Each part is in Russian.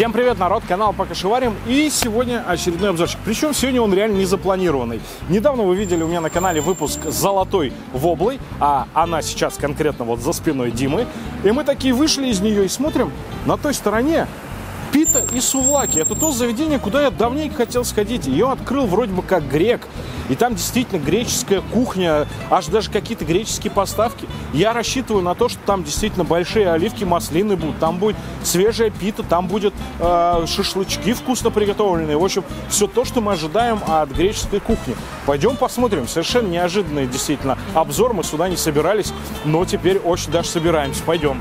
Всем привет, народ, канал Покашеварим, и сегодня очередной обзорчик. Причем сегодня он реально не запланированный. Недавно вы видели у меня на канале выпуск с Золотой Воблой, а она сейчас конкретно вот за спиной Димы. И мы такие вышли из нее и смотрим, на той стороне Пита и сувлаки. Это то заведение, куда я давненько хотел сходить. Ее открыл вроде бы как грек. И там действительно греческая кухня, аж даже какие-то греческие поставки. Я рассчитываю на то, что там действительно большие оливки, маслины будут. Там будет свежая пита, там будут шашлычки вкусно приготовленные. В общем, все то, что мы ожидаем от греческой кухни. Пойдем посмотрим. Совершенно неожиданный действительно обзор. Мы сюда не собирались, но теперь очень даже собираемся. Пойдем.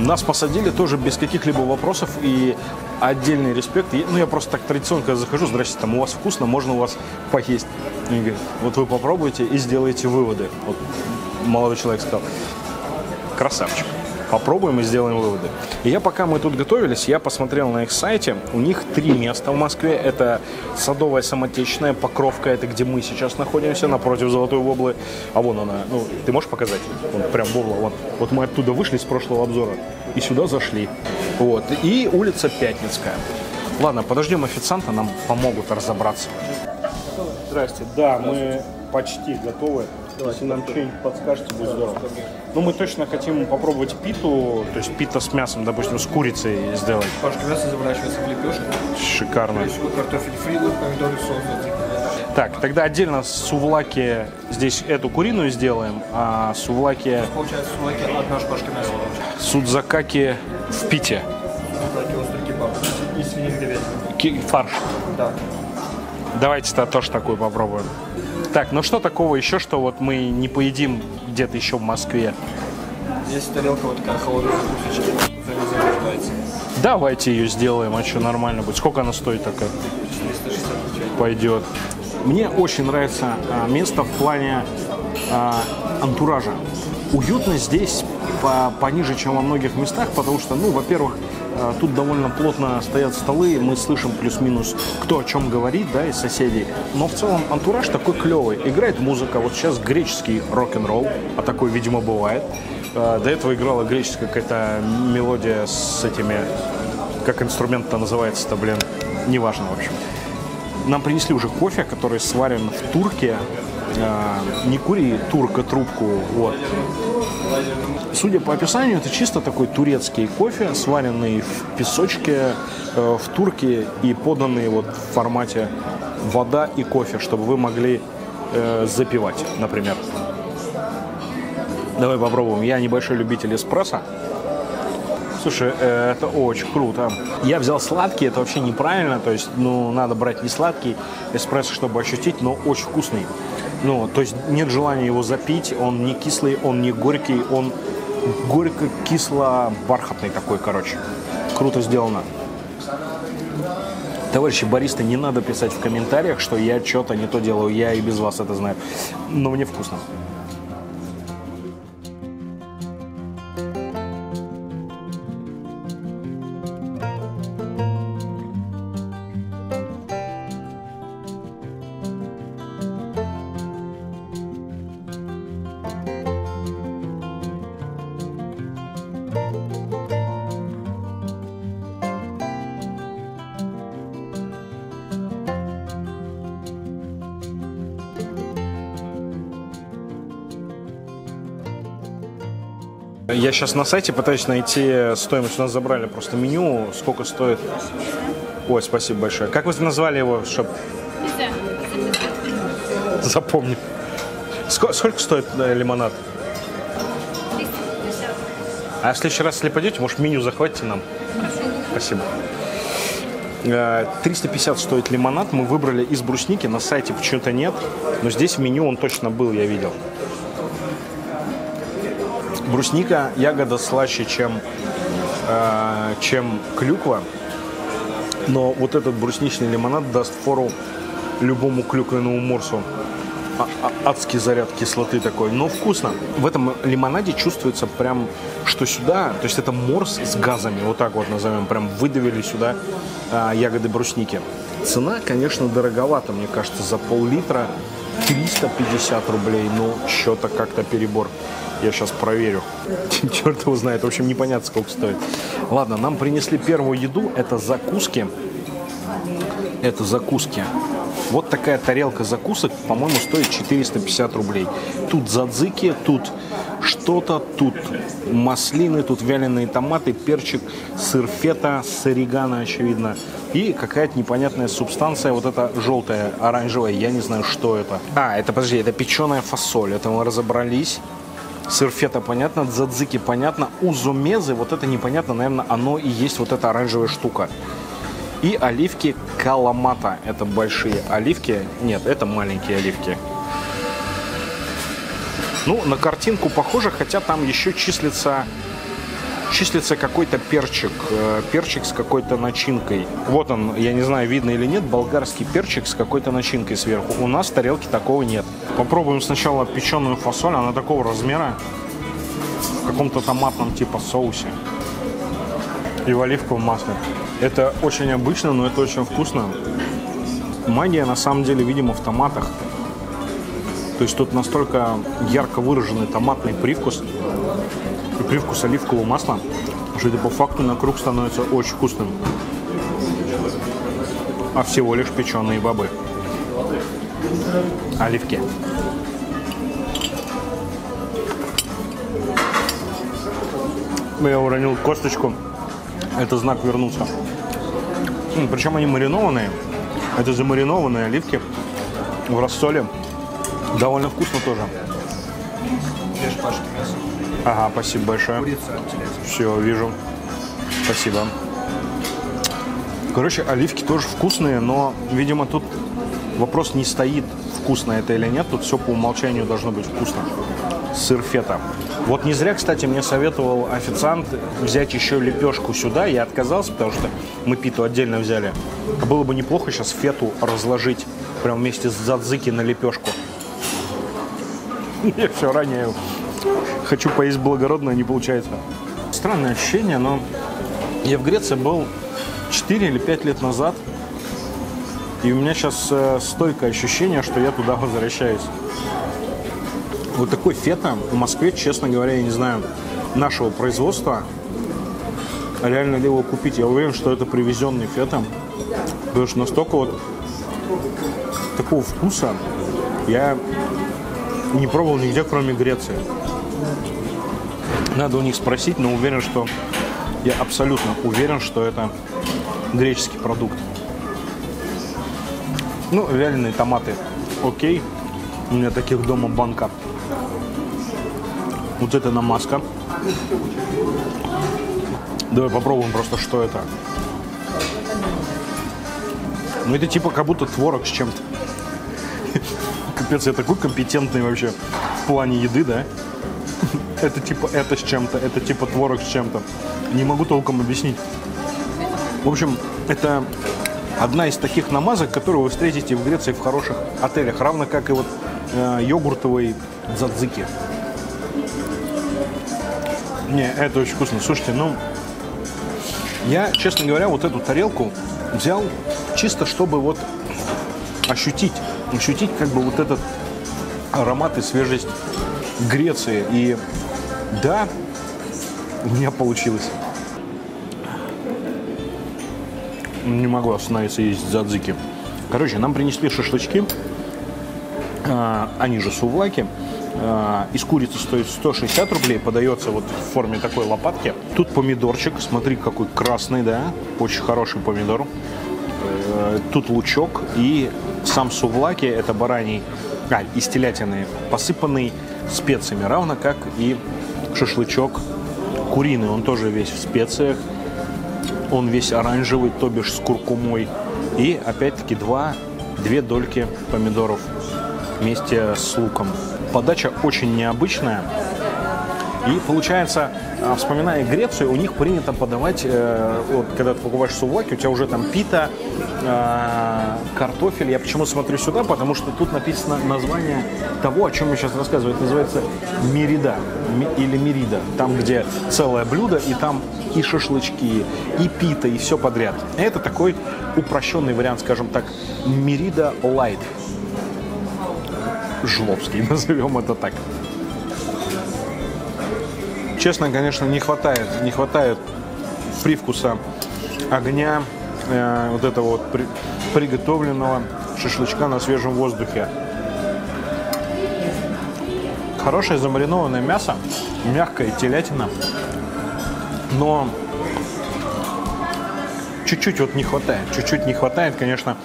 Нас посадили тоже без каких-либо вопросов и отдельный респект. Ну, я просто так традиционно, когда захожу, здрасте, там у вас вкусно, можно у вас поесть. И говорит, вот вы попробуйте и сделаете выводы. Вот молодой человек сказал, красавчик, попробуем и сделаем выводы. И я, пока мы тут готовились, я посмотрел на их сайте. У них три места в Москве. Это Садовая Самотечная, Покровка, это где мы сейчас находимся, напротив Золотой Воблы. А вон она, ну, ты можешь показать? Вон, прям вобла, вон. Вот мы оттуда вышли с прошлого обзора и сюда зашли. Вот. И улица Пятницкая. Ладно, подождем официанта, нам помогут разобраться. Здрасте. Да, мы почти готовы. Если нам что-нибудь подскажете, будет здорово. Ну, мы точно хотим попробовать питу, то есть пита с мясом, допустим, с курицей сделать. Пашка мясо заворачивается в лепешку. Шикарно. Картофель фри, помидоры, соус. Так, тогда отдельно сувлаки здесь эту куриную сделаем, а сувлаки... Получается, сувлаки от нашей Пашки мясо. Судзакаки в пите. Судзакаки, острый кебаб. И свинин говядина. Фарш. Да. Давайте-то тоже такую попробуем. Так, ну что такого еще, что вот мы не поедим где-то еще в Москве? Здесь тарелка вот такая холодная закусочки. Давайте ее сделаем, а что, нормально будет. Сколько она стоит такая? 460. Пойдет. Мне очень нравится место в плане антуража. Уютно здесь пониже, чем во многих местах, потому что, ну, во-первых, тут довольно плотно стоят столы, мы слышим плюс-минус, кто о чем говорит, да, из соседей. Но в целом антураж такой клевый. Играет музыка, вот сейчас греческий рок-н-ролл, а такой, видимо, бывает. До этого играла греческая какая-то мелодия с этими, как инструмент-то называется-то, блин, неважно, в общем. Нам принесли уже кофе, который сварен в турке. Не кури турка трубку, вот. Судя по описанию, это чисто такой турецкий кофе, сваренный в песочке, в турке и поданный вот в формате вода и кофе, чтобы вы могли запивать, например. Давай попробуем. Я небольшой любитель эспрессо. Слушай, это очень круто. Я взял сладкий, это вообще неправильно, то есть, ну, надо брать не сладкий эспрессо, чтобы ощутить, но очень вкусный. Ну, то есть нет желания его запить, он не кислый, он не горький, он горько-кисло-бархатный такой, короче. Круто сделано. Товарищи баристы, не надо писать в комментариях, что я что-то не то делаю, я и без вас это знаю. Но мне вкусно. Я сейчас на сайте пытаюсь найти стоимость. У нас забрали просто меню. Сколько стоит? Ой, спасибо большое. Как вы назвали его, чтоб... Запомни. Сколько стоит лимонад? А в следующий раз, если пойдете, может, меню захватите нам? Спасибо. 350 стоит лимонад. Мы выбрали из брусники. На сайте почему-то нет. Но здесь в меню он точно был, я видел. Брусника, ягода слаще, чем клюква, но вот этот брусничный лимонад даст фору любому клюквенному морсу. Адский заряд кислоты такой, но вкусно. В этом лимонаде чувствуется прям, что сюда, то есть это морс с газами, вот так вот назовем, прям выдавили сюда ягоды брусники. Цена, конечно, дороговата, мне кажется, за пол-литра 350 рублей, но что-то как-то перебор. Я сейчас проверю. Черт его знает. В общем, непонятно, сколько стоит. Ладно, нам принесли первую еду. Это закуски. Это закуски. Вот такая тарелка закусок, по-моему, стоит 450 рублей. Тут задзики, тут что-то, тут маслины, тут вяленые томаты, перчик, сыр фета, с орегано, очевидно. И какая-то непонятная субстанция, вот эта желтая, оранжевая, я не знаю, что это. А, это, подожди, это печеная фасоль, это мы разобрались. Сыр фета понятно, дзадзики понятно, узумезы, вот это непонятно, наверное, оно и есть вот эта оранжевая штука. И оливки каламата. Это большие оливки. Нет, это маленькие оливки. Ну, на картинку похоже, хотя там еще числится какой-то перчик. Перчик с какой-то начинкой. Вот он, я не знаю, видно или нет, болгарский перчик с какой-то начинкой сверху. У нас в тарелке такого нет. Попробуем сначала печеную фасоль. Она такого размера. В каком-то томатном типа соусе. И в оливковом масле. Это очень обычно, но это очень вкусно. Магия, на самом деле, видимо, в томатах. То есть тут настолько ярко выраженный томатный привкус, и привкус оливкового масла, что это по факту на круг становится очень вкусным. А всего лишь печеные бобы. Оливки. Я уронил косточку. Это знак вернуться. Причем они маринованные. Это замаринованные оливки в рассоле. Довольно вкусно тоже. Ага, спасибо большое. Все, вижу. Спасибо. Короче, оливки тоже вкусные, но, видимо, тут вопрос не стоит, вкусно это или нет. Тут все по умолчанию должно быть вкусно. Сыр фета. Вот не зря, кстати, мне советовал официант взять еще лепешку сюда. Я отказался, потому что мы питу отдельно взяли. А было бы неплохо сейчас фету разложить прям вместе с дзадзики на лепешку. Я все роняю. Хочу поесть благородно, не получается. Странное ощущение, но я в Греции был 4 или 5 лет назад. И у меня сейчас стойкое ощущение, что я туда возвращаюсь. Вот такой фета в Москве, честно говоря, я не знаю, нашего производства. Реально ли его купить? Я уверен, что это привезенный фета. Потому что настолько вот такого вкуса я не пробовал нигде, кроме Греции. Надо у них спросить, но уверен, что я абсолютно уверен, что это греческий продукт. Ну, вяленые томаты. Окей. У меня таких дома банка. Вот это намазка. Давай попробуем просто, что это. Ну, это типа как будто творог с чем-то. Капец, я такой компетентный вообще в плане еды, да? Это типа это с чем-то, это типа творог с чем-то. Не могу толком объяснить. В общем, это одна из таких намазок, которую вы встретите в Греции в хороших отелях. Равно как и вот йогуртовые дзадзики. Не, это очень вкусно. Слушайте, ну, я, честно говоря, вот эту тарелку взял чисто, чтобы вот ощутить как бы вот этот аромат и свежесть Греции. И да, у меня получилось. Не могу остановиться есть дзадзики. Короче, нам принесли шашлычки. Они же сувлаки. Из курицы стоит 160 рублей, подается вот в форме такой лопатки. Тут помидорчик, смотри, какой красный, да, очень хороший помидор. Тут лучок и сам сувлаки, это бараний, из телятины, посыпанный специями, равно как и шашлычок куриный, он тоже весь в специях, он весь оранжевый, то бишь с куркумой, и опять-таки две дольки помидоров вместе с луком. Подача очень необычная. И получается, вспоминая Грецию, у них принято подавать, вот, когда ты покупаешь сувлаки, у тебя уже там пита, картофель. Я почему смотрю сюда, потому что тут написано название того, о чем я сейчас рассказываю. Это называется мирида или мирида. Там, где целое блюдо, и там и шашлычки, и пита, и все подряд. Это такой упрощенный вариант, скажем так, Мерида Лайт. Жлобский, назовем это так. Честно, конечно, не хватает привкуса огня, вот этого вот приготовленного шашлычка на свежем воздухе. Хорошее замаринованное мясо, мягкая телятина, но чуть-чуть вот не хватает. Чуть-чуть не хватает, конечно,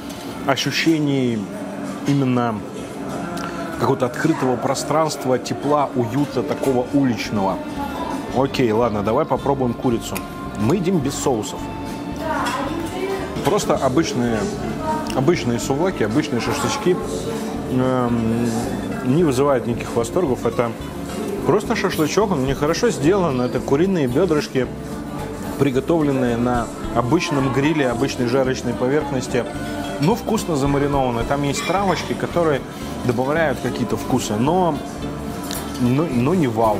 ощущений именно какого-то открытого пространства, тепла, уюта, такого уличного. Окей, ладно, давай попробуем курицу. Мы едим без соусов. Просто обычные сувлаки, обычные шашлычки не вызывают никаких восторгов. Это просто шашлычок, он нехорошо сделан. Это куриные бедрышки, приготовленные на обычном гриле, обычной жарочной поверхности. Но вкусно замаринованы. Там есть травочки, которые добавляют какие-то вкусы, но не вау.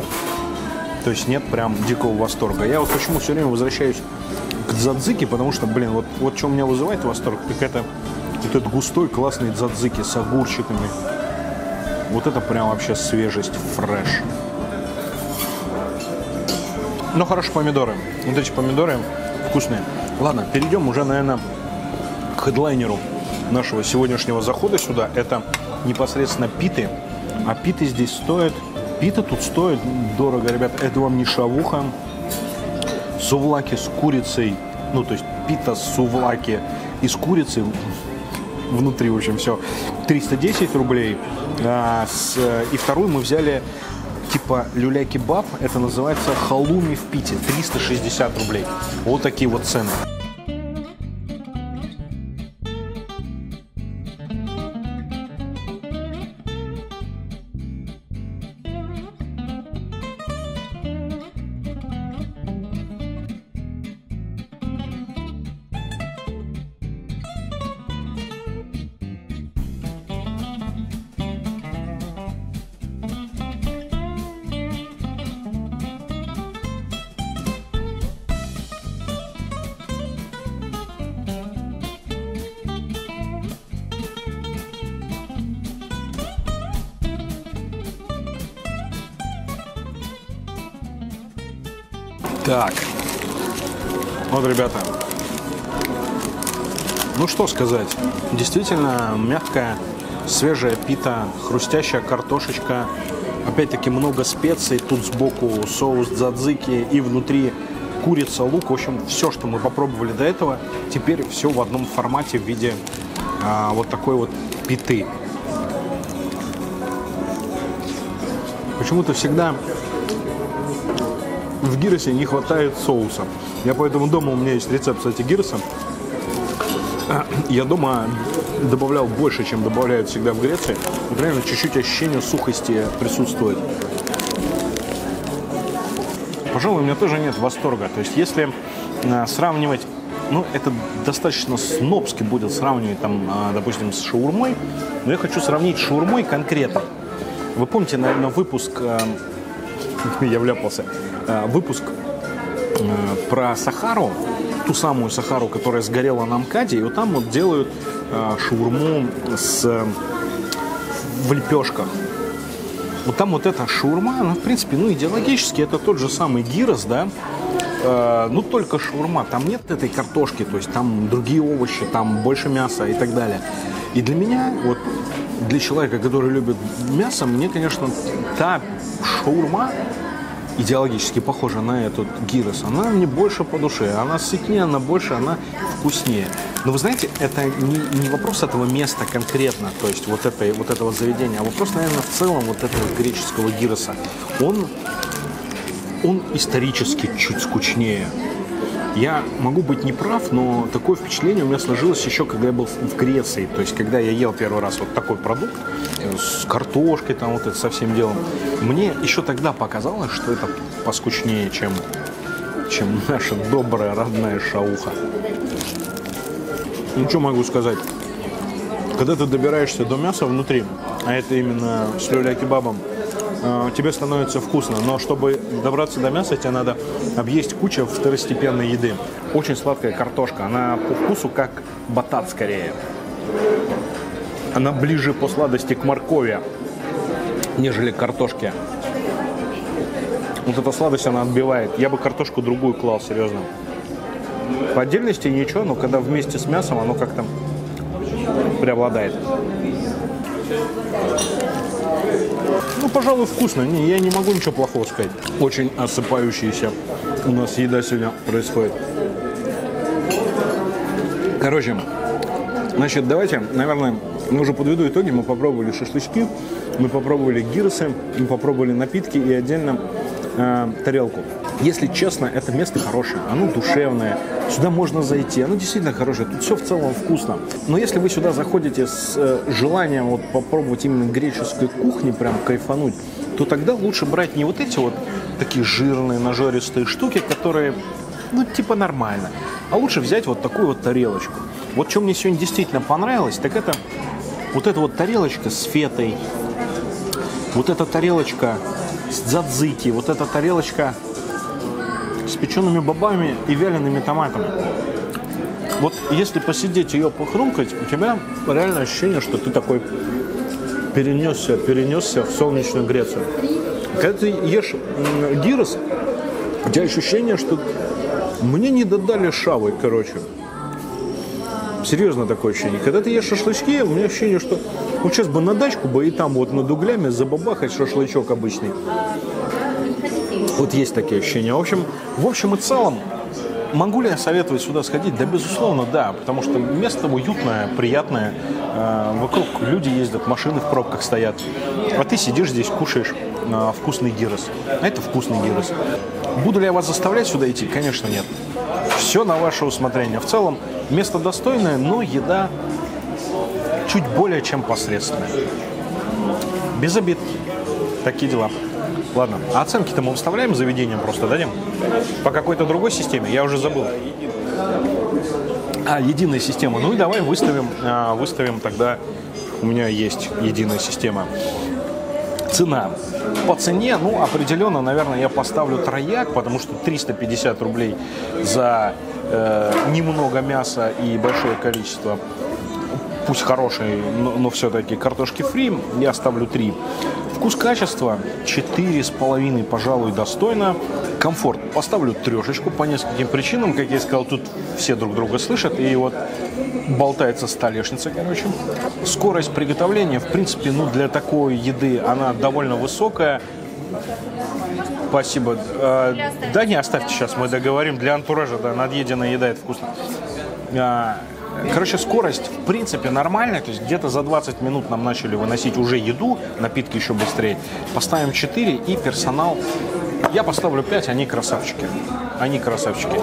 То есть нет прям дикого восторга. Я вот почему все время возвращаюсь к дзадзики, потому что, блин, вот что у меня вызывает восторг, так это вот этот густой классный дзадзики с огурчиками. Вот это прям вообще свежесть, фреш. Но хорошие помидоры. Вот эти помидоры вкусные. Ладно, перейдем уже, наверное, к хедлайнеру нашего сегодняшнего захода сюда. Это непосредственно питы. А питы здесь стоят... Пита тут стоит дорого, ребят. Это вам не шавуха. Сувлаки с курицей. Ну, то есть пита с сувлаки и с курицей. Внутри, в общем, все. 310 рублей. И вторую мы взяли типа люля-кебаб. Это называется халуми в Пите. 360 рублей. Вот такие вот цены. Так, вот, ребята, ну что сказать, действительно мягкая, свежая пита, хрустящая картошечка, опять-таки много специй, тут сбоку соус дзадзики и внутри курица, лук, в общем, все, что мы попробовали до этого, теперь все в одном формате в виде вот такой вот питы. Почему-то всегда... в гиросе не хватает соуса. Я поэтому дома, у меня есть рецепт, кстати, гироса. Я дома добавлял больше, чем добавляют всегда в Греции. Вот реально чуть-чуть ощущение сухости присутствует. Пожалуй, у меня тоже нет восторга. То есть, если сравнивать, ну, это достаточно снобски будет сравнивать, там, допустим, с шаурмой. Но я хочу сравнить с шаурмой конкретно. Вы помните, наверное, выпуск... Я вляпался. Выпуск про Сахару, ту самую Сахару, которая сгорела на МКАДе, и вот там вот делают шаурму в лепешках. Вот там вот эта шаурма, она, в принципе, ну, идеологически это тот же самый гирос, да, ну, только шаурма, там нет этой картошки, то есть там другие овощи, там больше мяса и так далее. И для меня, вот, для человека, который любит мясо, мне, конечно, та шаурма, идеологически похожа на этот гирос, она мне больше по душе, она сытнее, она больше, она вкуснее. Но вы знаете, это не вопрос этого места конкретно, то есть вот этого заведения, а вопрос, наверное, в целом вот этого греческого гироса. Он исторически чуть скучнее. Я могу быть неправ, но такое впечатление у меня сложилось еще, когда я был в Греции. То есть, когда я ел первый раз вот такой продукт с картошкой, там вот это со всем делом, мне еще тогда показалось, что это поскучнее, чем наша добрая родная шауха. Ну, что могу сказать? Когда ты добираешься до мяса внутри, а это именно с люля-кебабом, тебе становится вкусно. Но чтобы добраться до мяса, тебе надо объесть кучу второстепенной еды. Очень сладкая картошка. Она по вкусу как батат скорее. Она ближе по сладости к моркови, нежели к картошке. Вот эта сладость, она отбивает. Я бы картошку другую клал, серьезно. По отдельности ничего, но когда вместе с мясом, оно как-то преобладает. Ну, пожалуй, вкусно. Не, я не могу ничего плохого сказать. Очень осыпающаяся у нас еда сегодня происходит. Короче, значит, давайте, наверное, мы уже подведу итоги. Мы попробовали шашлычки, мы попробовали гиросы, мы попробовали напитки и отдельно тарелку. Если честно, это место хорошее, оно душевное, сюда можно зайти, оно действительно хорошее, тут все в целом вкусно. Но если вы сюда заходите с желанием вот попробовать именно греческой кухни, прям кайфануть, то тогда лучше брать не вот эти вот такие жирные, нажористые штуки, которые, ну, типа нормально, а лучше взять вот такую вот тарелочку. Вот что мне сегодня действительно понравилось, так это вот эта вот тарелочка с фетой, вот эта тарелочка с дзадзики, вот эта тарелочка с печеными бобами и вялеными томатами. Вот если посидеть ее похрумкать, у тебя реально ощущение, что ты такой перенесся в солнечную Грецию. Когда ты ешь гирос, у тебя ощущение, что мне не додали шавы, короче. Серьезно такое ощущение. Когда ты ешь шашлычки, у меня ощущение, что вот сейчас бы на дачку бы и там вот над углями забабахать шашлычок обычный. Вот есть такие ощущения. В общем и целом, могу ли я советовать сюда сходить? Да, безусловно, да. Потому что место уютное, приятное. Вокруг люди ездят, машины в пробках стоят. А ты сидишь здесь, кушаешь вкусный гирос. А это вкусный гирос. Буду ли я вас заставлять сюда идти? Конечно, нет. Все на ваше усмотрение. В целом, место достойное, но еда чуть более чем посредственная. Без обид. Такие дела. Ладно, а оценки-то мы выставляем заведением, просто дадим? По какой-то другой системе? Я уже забыл. А, единая система. Ну и давай выставим тогда. У меня есть единая система. Цена. По цене, ну, определенно, наверное, я поставлю трояк, потому что 350 рублей за немного мяса и большое количество, пусть хорошие, но все-таки картошки фри, я ставлю 3. Вкус-качество 4,5, пожалуй, достойно. Комфорт поставлю 3 по нескольким причинам. Как я сказал, тут все друг друга слышат, и вот болтается столешница, короче. Скорость приготовления, в принципе, ну, для такой еды она довольно высокая. Спасибо. Да не, оставьте сейчас, мы договорим. Для антуража, да, надъеденная еда – это вкусно. Короче, скорость, в принципе, нормальная. То есть где-то за 20 минут нам начали выносить уже еду, напитки еще быстрее. Поставим 4, и персонал... Я поставлю 5, они красавчики. Они красавчики.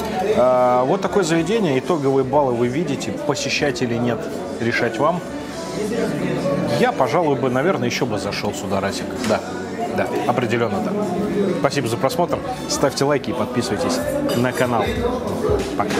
Вот такое заведение. Итоговые баллы вы видите. Посещателей нет. Решать вам. Я, пожалуй, бы, наверное, еще бы зашел сюда разик. Да, да, определенно да. Спасибо за просмотр. Ставьте лайки и подписывайтесь на канал. Пока.